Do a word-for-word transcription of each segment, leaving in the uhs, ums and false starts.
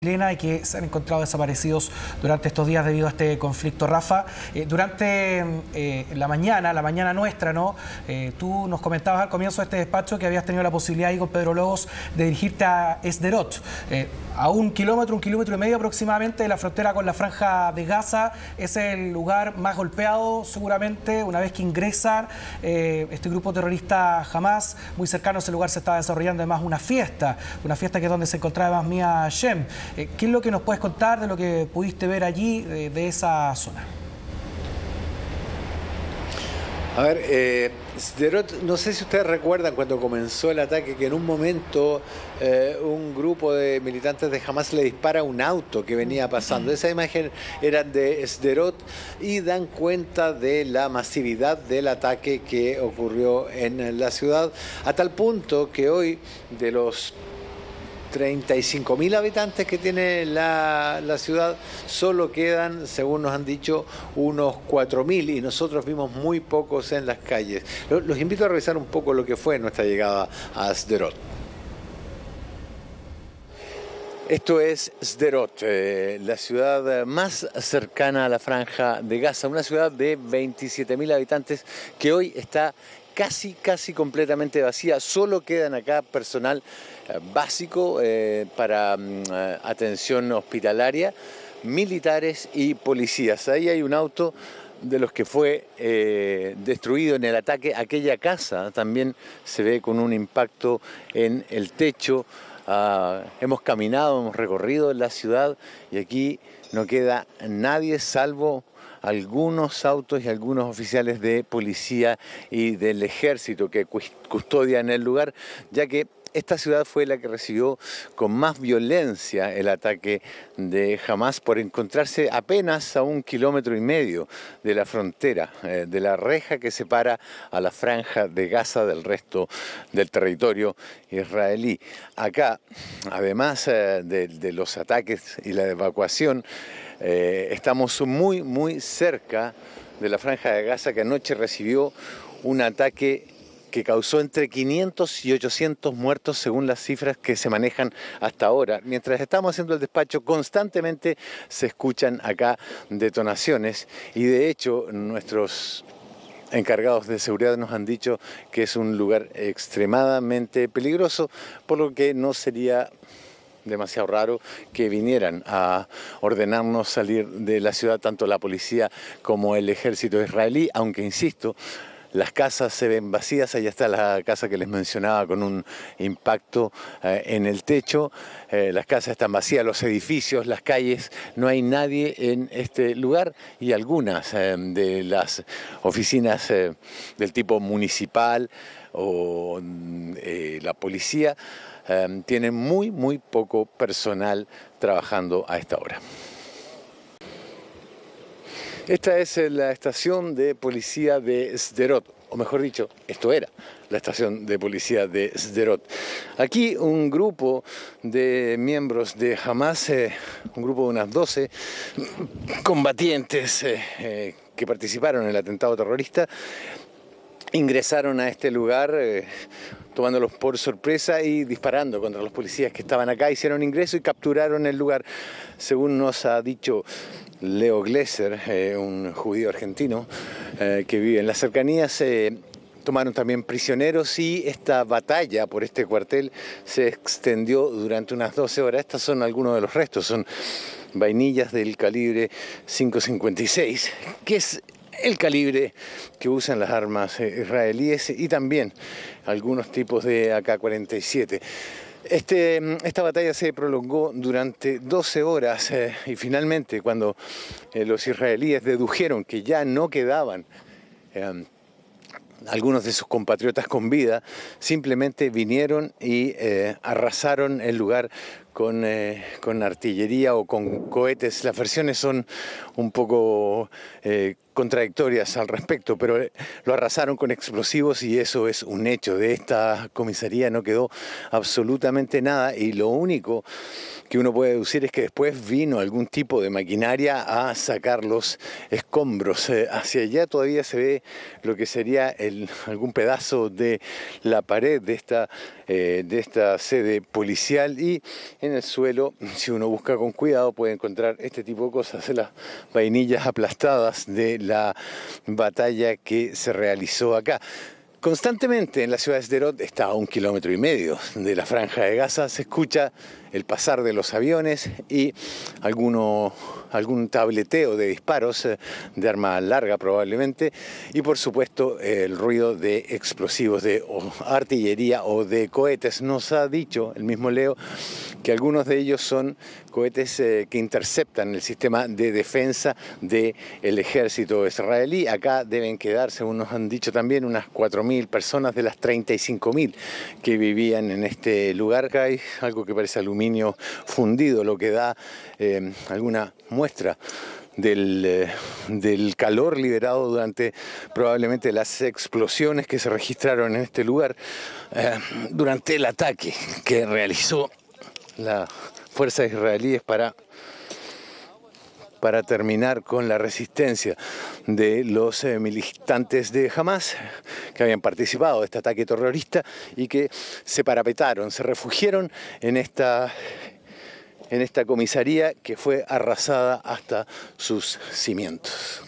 Y que se han encontrado desaparecidos durante estos días debido a este conflicto. Rafa, eh, durante eh, la mañana, la mañana nuestra, ¿no? Eh, tú nos comentabas al comienzo de este despacho que habías tenido la posibilidad ahí con Pedro Lobos de dirigirte a Sderot, eh, a un kilómetro, un kilómetro y medio aproximadamente de la frontera con la Franja de Gaza. Es el lugar más golpeado seguramente una vez que ingresan eh, este grupo terrorista Hamas. Muy cercano a ese lugar se está desarrollando además una fiesta, una fiesta que es donde se encontraba además Mia Schem. Eh, ¿Qué es lo que nos puedes contar de lo que pudiste ver allí, de, de esa zona? A ver, eh, Sderot, no sé si ustedes recuerdan cuando comenzó el ataque que en un momento eh, un grupo de militantes de Hamas le dispara un auto que venía pasando. Esa imagen era de Sderot y dan cuenta de la masividad del ataque que ocurrió en la ciudad, a tal punto que hoy de los treinta y cinco mil habitantes que tiene la, la ciudad, solo quedan, según nos han dicho, unos cuatro mil, y nosotros vimos muy pocos en las calles. Los, los invito a revisar un poco lo que fue nuestra llegada a Sderot. Esto es Sderot, eh, la ciudad más cercana a la Franja de Gaza, una ciudad de veintisiete mil habitantes que hoy está casi, casi completamente vacía. Solo quedan acá personal eh, básico eh, para eh, atención hospitalaria, militares y policías. Ahí hay un auto de los que fue eh, destruido en el ataque. Aquella casa también se ve con un impacto en el techo. Uh, hemos caminado, hemos recorrido la ciudad y aquí no queda nadie salvo algunos autos y algunos oficiales de policía y del ejército que custodian el lugar, ya que esta ciudad fue la que recibió con más violencia el ataque de Hamas por encontrarse apenas a un kilómetro y medio de la frontera, de la reja que separa a la Franja de Gaza del resto del territorio israelí. Acá, además de, de los ataques y la evacuación, eh, estamos muy, muy cerca de la Franja de Gaza, que anoche recibió un ataque que causó entre quinientos y ochocientos muertos según las cifras que se manejan hasta ahora. Mientras estamos haciendo el despacho, constantemente se escuchan acá detonaciones y de hecho nuestros encargados de seguridad nos han dicho que es un lugar extremadamente peligroso, por lo que no sería demasiado raro que vinieran a ordenarnos salir de la ciudad tanto la policía como el ejército israelí, aunque insisto, las casas se ven vacías. Allá está la casa que les mencionaba con un impacto eh, en el techo. Eh, las casas están vacías, los edificios, las calles. No hay nadie en este lugar y algunas eh, de las oficinas eh, del tipo municipal o eh, la policía eh, tienen muy, muy poco personal trabajando a esta hora. Esta es la estación de policía de Sderot, o mejor dicho, esto era la estación de policía de Sderot. Aquí un grupo de miembros de Hamas, eh, un grupo de unas doce combatientes eh, eh, que participaron en el atentado terrorista, ingresaron a este lugar eh, tomándolos por sorpresa y disparando contra los policías que estaban acá. Hicieron ingreso y capturaron el lugar, según nos ha dicho Leo Gleizer, eh, un judío argentino eh, que vive en las cercanías. Eh, tomaron también prisioneros y esta batalla por este cuartel se extendió durante unas doce horas. Estos son algunos de los restos, son vainillas del calibre cinco cincuenta y seis, que es el calibre que usan las armas israelíes, y también algunos tipos de A K cuarenta y siete. Este, esta batalla se prolongó durante doce horas eh, y finalmente cuando eh, los israelíes dedujeron que ya no quedaban eh, algunos de sus compatriotas con vida, simplemente vinieron y eh, arrasaron el lugar con, eh, con artillería o con cohetes. Las versiones son un poco eh, contradictorias al respecto, pero lo arrasaron con explosivos y eso es un hecho. De esta comisaría no quedó absolutamente nada y lo único que uno puede deducir es que después vino algún tipo de maquinaria a sacar los escombros. Eh, hacia allá todavía se ve lo que sería el, algún pedazo de la pared de esta, eh, de esta sede policial y en en el suelo, si uno busca con cuidado, puede encontrar este tipo de cosas, las vainillas aplastadas de la batalla que se realizó acá. Constantemente en la ciudad de Sderot, está a un kilómetro y medio de la Franja de Gaza, se escucha el pasar de los aviones y alguno, algún tableteo de disparos de arma larga probablemente, y por supuesto el ruido de explosivos, de artillería o de cohetes. Nos ha dicho el mismo Leo que algunos de ellos son cohetes que interceptan el sistema de defensa del ejército israelí. Acá deben quedar, según nos han dicho también, unas cuatro mil personas de las treinta y cinco mil que vivían en este lugar. Acá hay algo que parece aluminio fundido, lo que da eh, alguna muestra del, eh, del calor liberado durante probablemente las explosiones que se registraron en este lugar eh, durante el ataque que realizó las fuerzas israelíes para, para terminar con la resistencia de los eh, militantes de Hamas que habían participado de este ataque terrorista y que se parapetaron, se refugiaron en esta, en esta comisaría que fue arrasada hasta sus cimientos.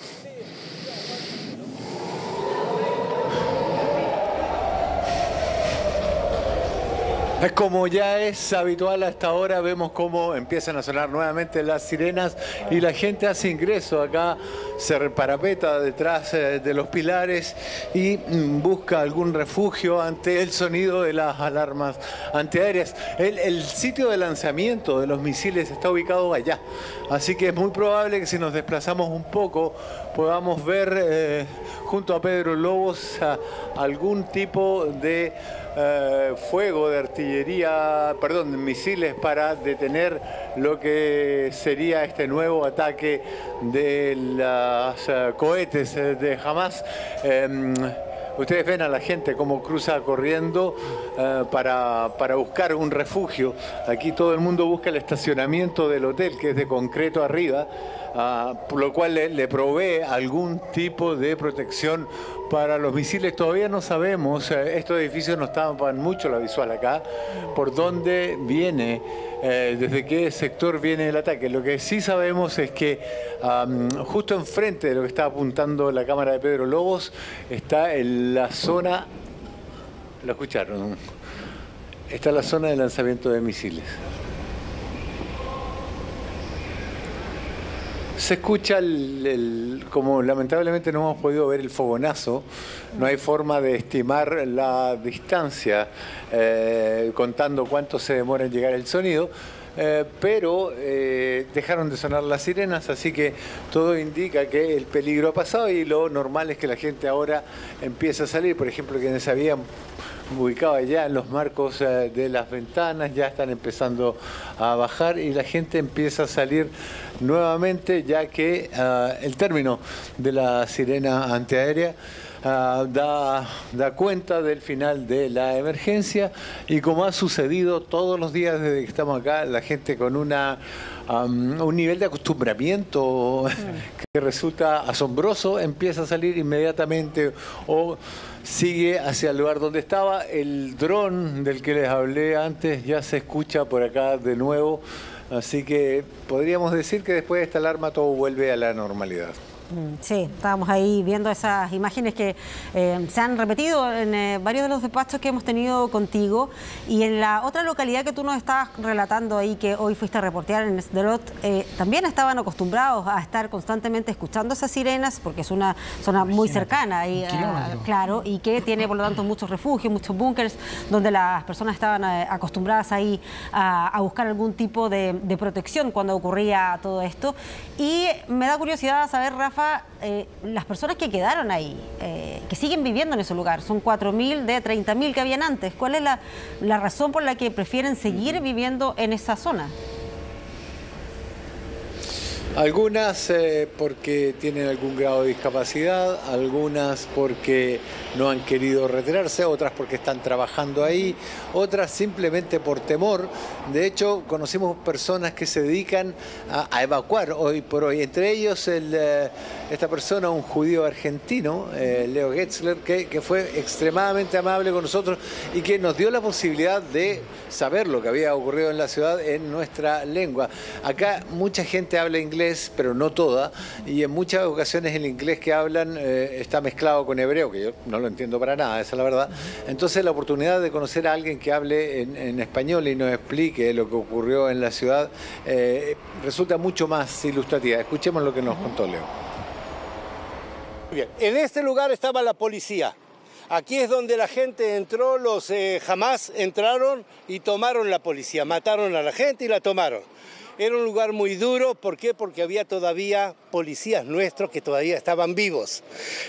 Como ya es habitual a esta hora, vemos cómo empiezan a sonar nuevamente las sirenas y la gente hace ingreso acá, se parapeta detrás de los pilares y busca algún refugio ante el sonido de las alarmas antiaéreas. El, el sitio de lanzamiento de los misiles está ubicado allá, así que es muy probable que si nos desplazamos un poco podamos ver eh, junto a Pedro Lobos a algún tipo de eh, fuego de artillería. Perdón, misiles para detener lo que sería este nuevo ataque de los uh, cohetes de Hamas. Um, ustedes ven a la gente como cruza corriendo uh, para, para buscar un refugio. Aquí todo el mundo busca el estacionamiento del hotel, que es de concreto arriba, uh, por lo cual le, le provee algún tipo de protección para los misiles. Todavía no sabemos, eh, estos edificios no tapan mucho la visual acá, por dónde viene, eh, desde qué sector viene el ataque. Lo que sí sabemos es que um, justo enfrente de lo que está apuntando la cámara de Pedro Lobos está en la zona, lo escucharon, está la zona de lanzamiento de misiles. Se escucha el, el, como lamentablemente no hemos podido ver el fogonazo, no hay forma de estimar la distancia eh, contando cuánto se demora en llegar el sonido, eh, pero eh, dejaron de sonar las sirenas, así que todo indica que el peligro ha pasado y lo normal es que la gente ahora empiece a salir. Por ejemplo, quienes habían ubicado allá en los marcos eh, de las ventanas ya están empezando a bajar y la gente empieza a salir nuevamente, ya que uh, el término de la sirena antiaérea uh, da, da cuenta del final de la emergencia, y como ha sucedido todos los días desde que estamos acá, la gente con una, um, un nivel de acostumbramiento mm. que resulta asombroso, empieza a salir inmediatamente o sigue hacia el lugar donde estaba. El dron del que les hablé antes ya se escucha por acá de nuevo. Así que podríamos decir que después de esta alarma todo vuelve a la normalidad. Sí, estábamos ahí viendo esas imágenes que eh, se han repetido en eh, varios de los despachos que hemos tenido contigo, y en la otra localidad que tú nos estabas relatando ahí, que hoy fuiste a reportear en Sderot, eh, también estaban acostumbrados a estar constantemente escuchando esas sirenas porque es una zona muy cercana ahí, a, claro, y que tiene por lo tanto muchos refugios, muchos búnkers donde las personas estaban eh, acostumbradas ahí a, a buscar algún tipo de, de protección cuando ocurría todo esto. Y me da curiosidad saber, Rafa, Eh, las personas que quedaron ahí, eh, que siguen viviendo en ese lugar, son cuatro mil de treinta mil que habían antes. ¿Cuál es la, la razón por la que prefieren seguir viviendo en esa zona? Algunas eh, porque tienen algún grado de discapacidad, algunas porque no han querido retirarse, otras porque están trabajando ahí, otras simplemente por temor. De hecho, conocemos personas que se dedican a, a evacuar hoy por hoy, entre ellos el, esta persona, un judío argentino, eh, Leo Getzler, que, que fue extremadamente amable con nosotros y que nos dio la posibilidad de saber lo que había ocurrido en la ciudad en nuestra lengua. Acá mucha gente habla inglés, pero no toda, y en muchas ocasiones el inglés que hablan eh, está mezclado con hebreo, que yo no lo entiendo para nada, esa es la verdad. Entonces la oportunidad de conocer a alguien que hable en, en español y nos explique lo que ocurrió en la ciudad eh, resulta mucho más ilustrativa. Escuchemos lo que nos contó Leo. Bien, en este lugar estaba la policía. Aquí es donde la gente entró, los eh, Hamas entraron y tomaron la policía, mataron a la gente y la tomaron. Era un lugar muy duro, ¿por qué? Porque había todavía policías nuestros que todavía estaban vivos.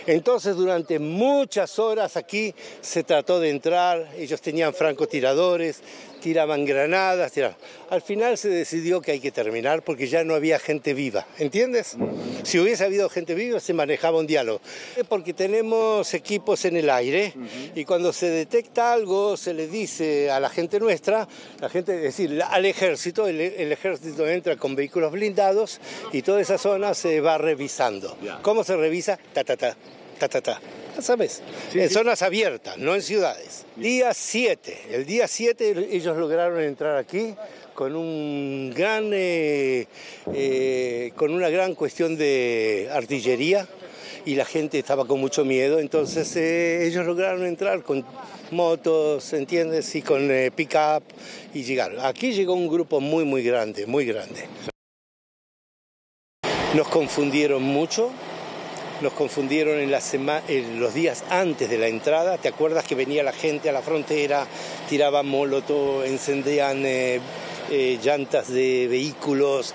Entonces durante muchas horas aquí se trató de entrar, ellos tenían francotiradores, tiraban granadas, tiraban. Al final se decidió que hay que terminar porque ya no había gente viva, ¿entiendes? Si hubiese habido gente viva se manejaba un diálogo. Porque tenemos equipos en el aire y cuando se detecta algo se le dice a la gente nuestra, la gente, es decir, al ejército, el, el ejército entra con vehículos blindados y toda esa zona se va revisando. ¿Cómo se revisa? Ta, ta, ta, ta, ta, ta. Ya sabes, sí, en sí. Zonas abiertas, no en ciudades. Día siete, el día siete ellos lograron entrar aquí con un gran, eh, eh, con una gran cuestión de artillería y la gente estaba con mucho miedo, entonces eh, ellos lograron entrar con motos, ¿entiendes? Y con eh, pick-up y llegaron. Aquí llegó un grupo muy, muy grande, muy grande. Nos confundieron mucho. Nos confundieron en, la sema, en los días antes de la entrada. ¿Te acuerdas que venía la gente a la frontera, tiraban molotov, encendían eh, eh, llantas de vehículos?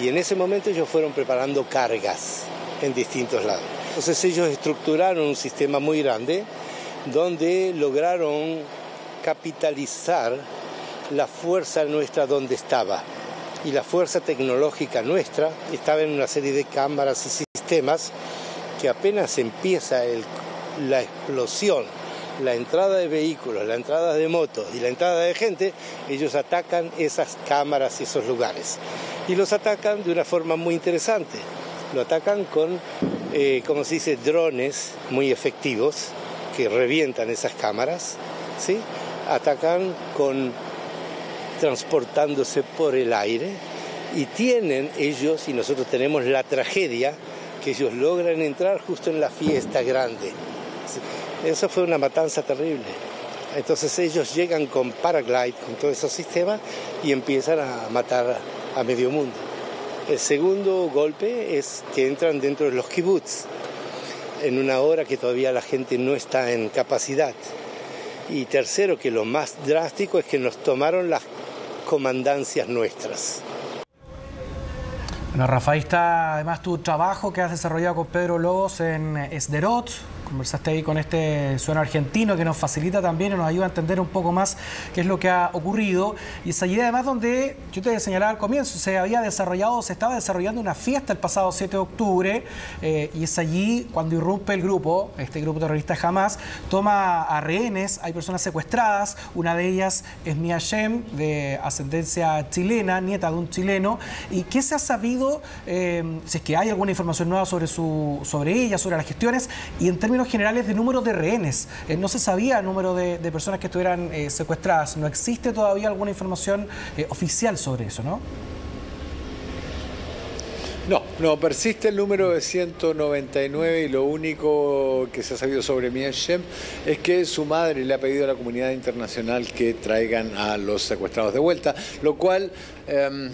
Y en ese momento ellos fueron preparando cargas en distintos lados. Entonces ellos estructuraron un sistema muy grande donde lograron capitalizar la fuerza nuestra donde estaba. Y la fuerza tecnológica nuestra estaba en una serie de cámaras y sistemas que apenas empieza el, la explosión, la entrada de vehículos, la entrada de motos y la entrada de gente, ellos atacan esas cámaras y esos lugares. Y los atacan de una forma muy interesante. Lo atacan con, eh, como se dice, drones muy efectivos que revientan esas cámaras, ¿sí? Atacan con, transportándose por el aire y tienen ellos, y nosotros tenemos la tragedia, que ellos logran entrar justo en la fiesta grande. Eso fue una matanza terrible. Entonces ellos llegan con paraglide, con todos esos sistemas, y empiezan a matar a medio mundo. El segundo golpe es que entran dentro de los kibbutz, en una hora que todavía la gente no está en capacidad. Y tercero, que lo más drástico, es que nos tomaron las comandancias nuestras. Bueno, Rafa, ahí está además tu trabajo que has desarrollado con Pedro Lobos en Sderot. Conversaste ahí con este sueno argentino que nos facilita también y nos ayuda a entender un poco más qué es lo que ha ocurrido. Y es allí además donde, yo te señalaba al comienzo, se había desarrollado, se estaba desarrollando una fiesta el pasado siete de octubre eh, y es allí cuando irrumpe el grupo, este grupo terrorista Hamas, toma a rehenes, hay personas secuestradas, una de ellas es Mia Schem, de ascendencia chilena, nieta de un chileno. ¿Y qué se ha sabido, eh, si es que hay alguna información nueva sobre, su, sobre ella, sobre las gestiones y en términos generales de número de rehenes? Eh, no se sabía el número de, de personas que estuvieran eh, secuestradas. No existe todavía alguna información eh, oficial sobre eso, ¿no? No, no, persiste el número de ciento noventa y nueve y lo único que se ha sabido sobre Mia Schem es que su madre le ha pedido a la comunidad internacional que traigan a los secuestrados de vuelta, lo cual eh,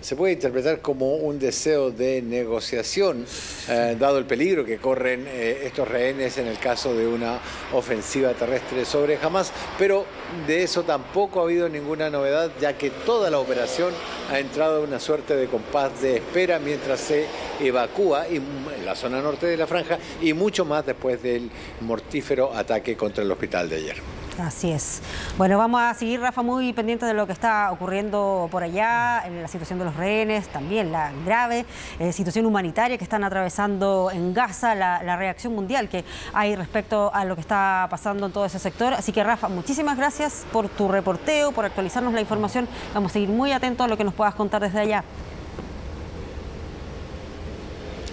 se puede interpretar como un deseo de negociación, eh, dado el peligro que corren eh, estos rehenes en el caso de una ofensiva terrestre sobre Hamas, pero de eso tampoco ha habido ninguna novedad, ya que toda la operación ha entrado en una suerte de compás de espera mientras se evacúa en la zona norte de la franja y mucho más después del mortífero ataque contra el hospital de ayer. Así es. Bueno, vamos a seguir, Rafa, muy pendiente de lo que está ocurriendo por allá, en la situación de los rehenes, también la grave eh, situación humanitaria que están atravesando en Gaza, la, la reacción mundial que hay respecto a lo que está pasando en todo ese sector. Así que, Rafa, muchísimas gracias por tu reporteo, por actualizarnos la información. Vamos a seguir muy atentos a lo que nos puedas contar desde allá.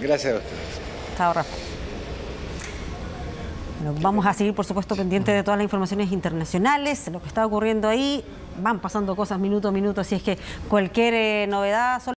Gracias a ustedes. Chao, Rafa. Bueno, vamos a seguir, por supuesto, pendiente de todas las informaciones internacionales, lo que está ocurriendo ahí. Van pasando cosas minuto a minuto, así es que cualquier eh, novedad...